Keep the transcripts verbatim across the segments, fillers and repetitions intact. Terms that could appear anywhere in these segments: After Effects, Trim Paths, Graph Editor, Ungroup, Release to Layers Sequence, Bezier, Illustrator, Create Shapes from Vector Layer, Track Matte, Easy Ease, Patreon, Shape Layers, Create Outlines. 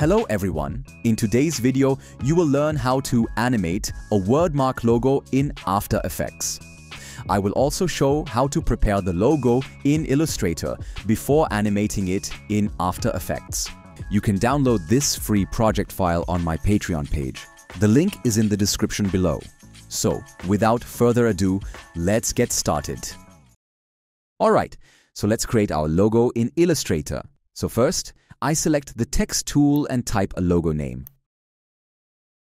Hello everyone! In today's video, you will learn how to animate a wordmark logo in After Effects. I will also show how to prepare the logo in Illustrator before animating it in After Effects. You can download this free project file on my Patreon page. The link is in the description below. So, without further ado, let's get started. Alright, so let's create our logo in Illustrator. So first, I select the text tool and type a logo name.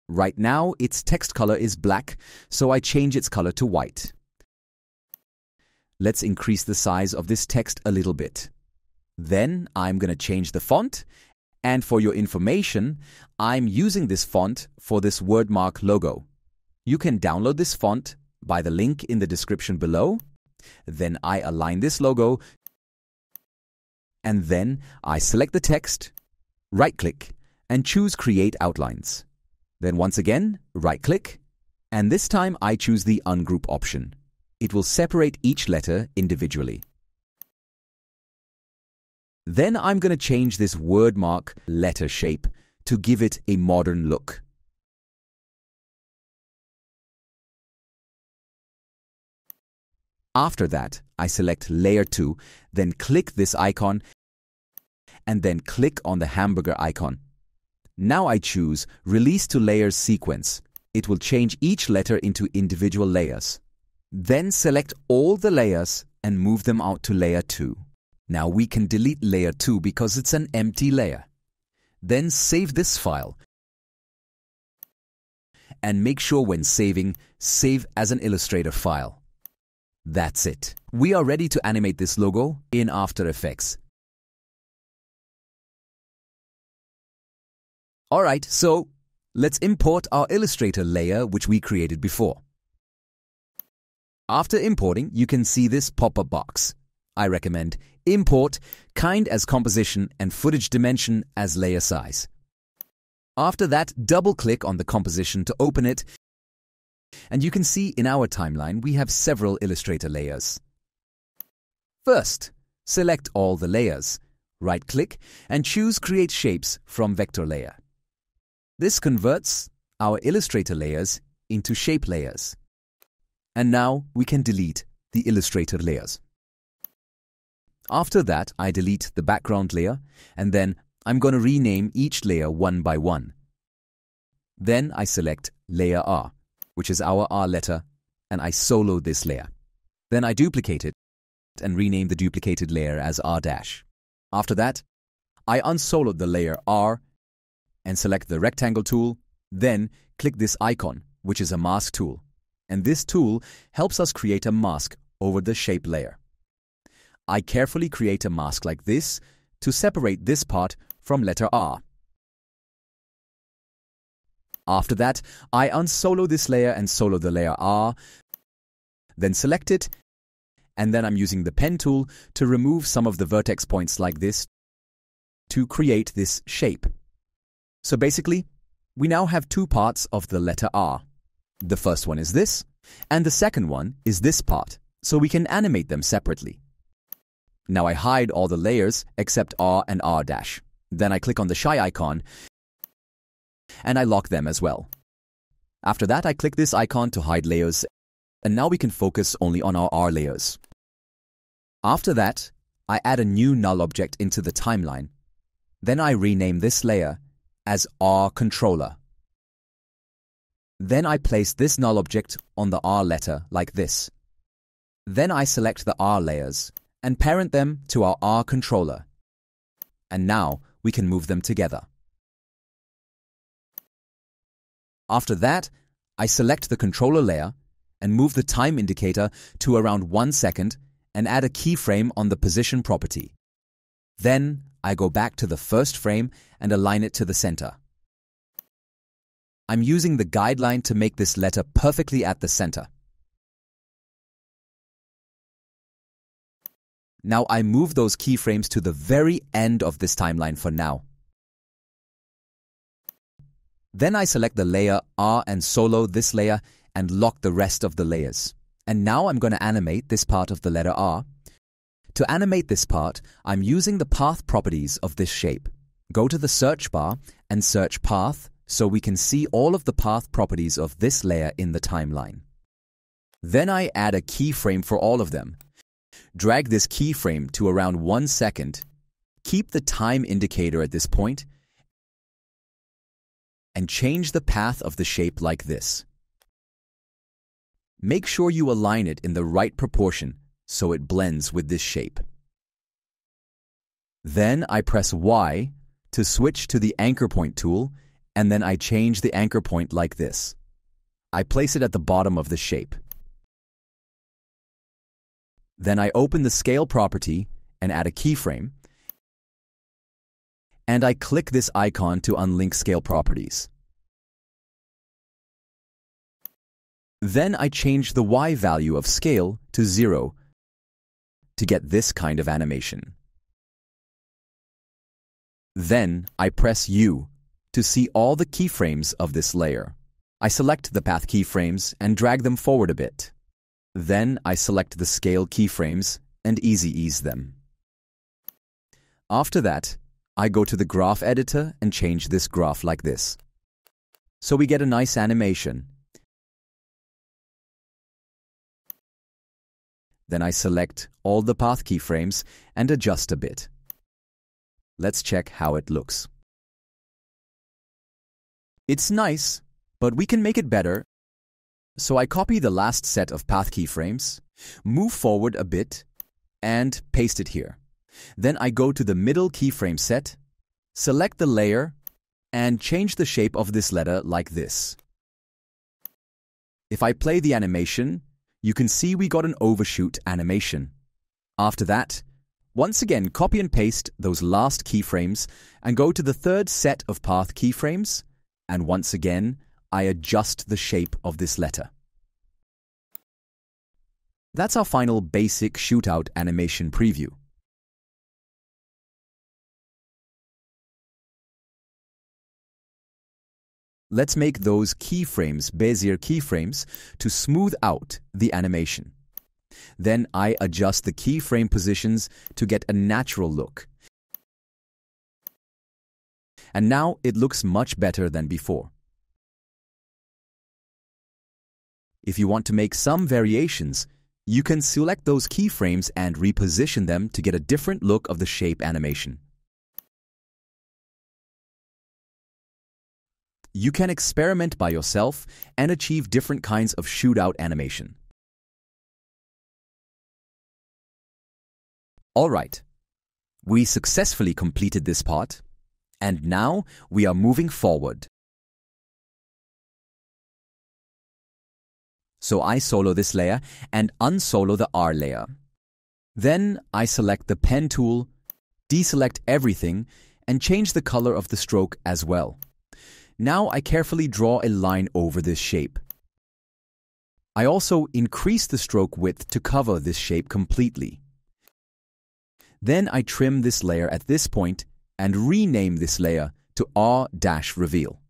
Right now, its text color is black, so I change its color to white. Let's increase the size of this text a little bit. Then I'm going to change the font. And for your information, I'm using this font for this wordmark logo. You can download this font by the link in the description below. Then I align this logo. And then I select the text, right-click, and choose Create Outlines. Then once again, right-click, and this time I choose the Ungroup option. It will separate each letter individually. Then I'm going to change this wordmark letter shape to give it a modern look. After that, I select Layer two, then click this icon, and then click on the hamburger icon. Now I choose Release to Layers Sequence. It will change each letter into individual layers. Then select all the layers and move them out to Layer two. Now we can delete Layer two because it's an empty layer. Then save this file. And make sure when saving, save as an Illustrator file. That's it. We are ready to animate this logo in After Effects. Alright, so let's import our Illustrator layer which we created before. After importing, you can see this pop-up box. I recommend import kind as composition and footage dimension as layer size. After that, double-click on the composition to open it. And you can see in our timeline, we have several Illustrator layers. First, select all the layers. Right-click and choose Create Shapes from Vector Layer. This converts our Illustrator layers into shape layers. And now we can delete the Illustrator layers. After that, I delete the background layer, and then I'm going to rename each layer one by one. Then I select Layer R, which is our R letter, and I solo this layer. Then I duplicate it and rename the duplicated layer as R'. After that, I unsoloed the layer R and select the rectangle tool, then click this icon, which is a mask tool. And this tool helps us create a mask over the shape layer. I carefully create a mask like this to separate this part from letter R. After that, I unsolo this layer and solo the layer R, then select it, and then I'm using the pen tool to remove some of the vertex points like this to create this shape. So basically, we now have two parts of the letter R. The first one is this, and the second one is this part, so we can animate them separately. Now I hide all the layers except R and R'. Then I click on the shy icon, and I lock them as well. After that, I click this icon to hide layers, and now we can focus only on our R layers. After that, I add a new null object into the timeline. Then I rename this layer as R controller. Then I place this null object on the R letter like this. Then I select the R layers and parent them to our R controller. And now we can move them together. After that, I select the controller layer and move the time indicator to around one second and add a keyframe on the position property. Then I go back to the first frame and align it to the center. I'm using the guideline to make this letter perfectly at the center. Now I move those keyframes to the very end of this timeline for now. Then I select the layer R and solo this layer and lock the rest of the layers. And now I'm going to animate this part of the letter R. To animate this part, I'm using the path properties of this shape. Go to the search bar and search path so we can see all of the path properties of this layer in the timeline. Then I add a keyframe for all of them. Drag this keyframe to around one second. Keep the time indicator at this point and change the path of the shape like this. Make sure you align it in the right proportion so it blends with this shape. Then I press Y to switch to the anchor point tool, and then I change the anchor point like this. I place it at the bottom of the shape. Then I open the scale property and add a keyframe, and I click this icon to unlink scale properties. Then I change the Y value of scale to zero to get this kind of animation. Then I press U to see all the keyframes of this layer. I select the path keyframes and drag them forward a bit. Then I select the scale keyframes and easy ease them. After that, I go to the graph editor and change this graph like this. So we get a nice animation. Then I select all the path keyframes and adjust a bit. Let's check how it looks. It's nice, but we can make it better. So I copy the last set of path keyframes, move forward a bit, and paste it here. Then I go to the middle keyframe set, select the layer, and change the shape of this letter like this. If I play the animation, you can see we got an overshoot animation. After that, once again copy and paste those last keyframes and go to the third set of path keyframes, and once again, I adjust the shape of this letter. That's our final basic shootout animation preview. Let's make those keyframes Bezier keyframes to smooth out the animation. Then I adjust the keyframe positions to get a natural look. And now it looks much better than before. If you want to make some variations, you can select those keyframes and reposition them to get a different look of the shape animation. You can experiment by yourself and achieve different kinds of shootout animation. All right, we successfully completed this part, and now we are moving forward. So I solo this layer and unsolo the R layer. Then I select the pen tool, deselect everything, and change the color of the stroke as well. Now I carefully draw a line over this shape. I also increase the stroke width to cover this shape completely. Then I trim this layer at this point and rename this layer to R-reveal.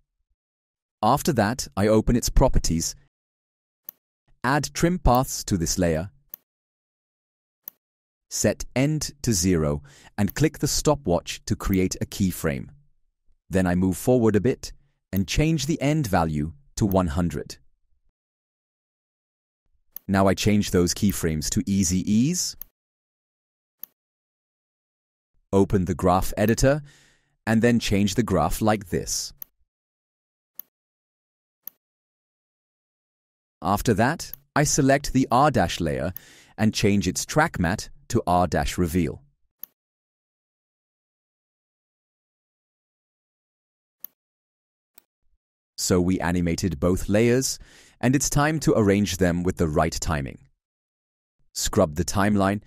After that, I open its properties. Add trim paths to this layer, set end to zero, and click the stopwatch to create a keyframe. Then I move forward a bit and change the end value to one hundred. Now I change those keyframes to Easy Ease, open the graph editor, and then change the graph like this. After that, I select the R- layer and change its track matte to R- reveal. So we animated both layers, and it's time to arrange them with the right timing. Scrub the timeline,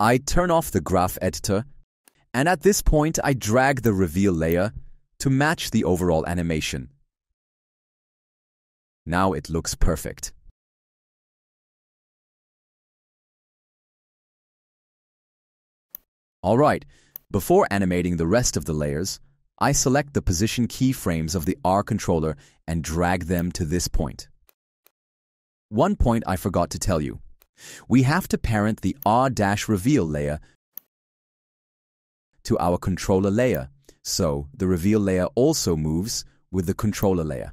I turn off the graph editor, and at this point I drag the reveal layer to match the overall animation. Now it looks perfect. Alright, before animating the rest of the layers, I select the position keyframes of the R controller and drag them to this point. One point I forgot to tell you. We have to parent the R-reveal layer to our controller layer so the reveal layer also moves with the controller layer.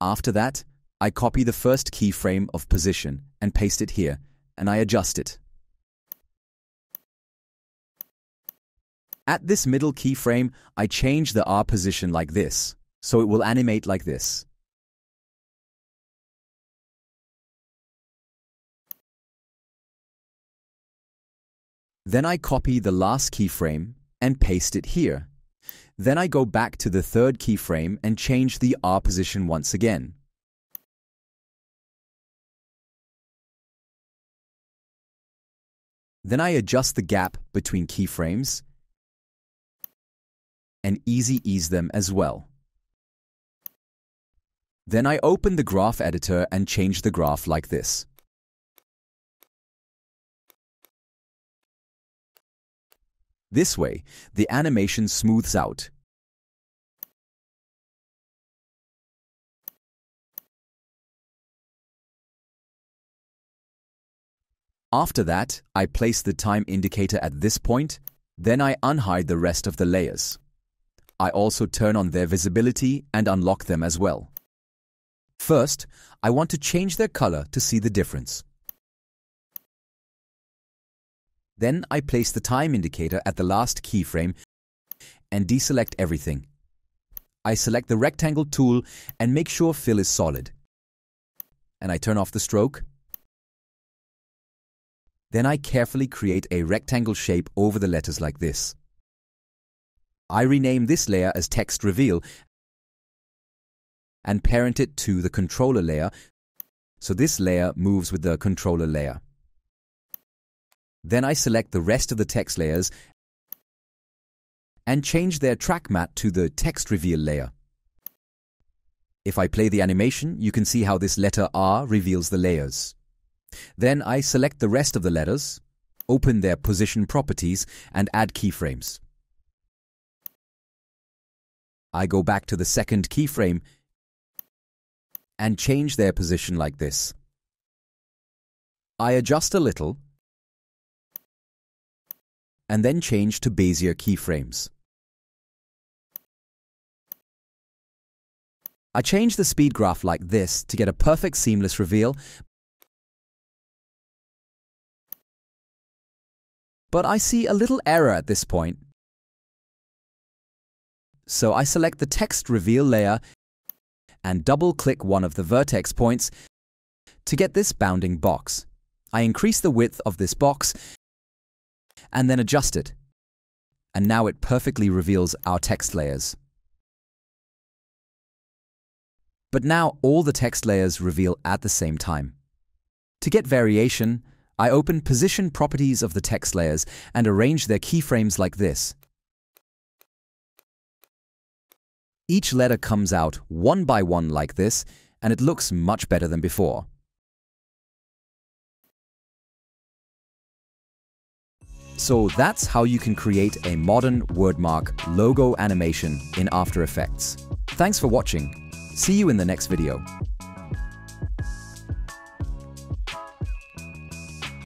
After that, I copy the first keyframe of position and paste it here, and I adjust it. At this middle keyframe, I change the R position like this, so it will animate like this. Then I copy the last keyframe and paste it here. Then I go back to the third keyframe and change the R position once again. Then I adjust the gap between keyframes and easy ease them as well. Then I open the graph editor and change the graph like this. This way, the animation smooths out. After that, I place the time indicator at this point, then I unhide the rest of the layers. I also turn on their visibility and unlock them as well. First, I want to change their color to see the difference. Then I place the time indicator at the last keyframe and deselect everything. I select the rectangle tool and make sure fill is solid. And I turn off the stroke. Then I carefully create a rectangle shape over the letters like this. I rename this layer as text reveal and parent it to the controller layer, so this layer moves with the controller layer. Then I select the rest of the text layers and change their track matte to the text reveal layer. If I play the animation, you can see how this letter R reveals the layers. Then I select the rest of the letters, open their position properties and add keyframes. I go back to the second keyframe and change their position like this. I adjust a little and then change to Bezier keyframes. I change the speed graph like this to get a perfect seamless reveal, but I see a little error at this point. So I select the text reveal layer and double-click one of the vertex points to get this bounding box. I increase the width of this box and then adjust it. And now it perfectly reveals our text layers. But now all the text layers reveal at the same time. To get variation, I open position properties of the text layers and arrange their keyframes like this. Each letter comes out one by one like this, and it looks much better than before. So that's how you can create a modern wordmark logo animation in After Effects. Thanks for watching. See you in the next video.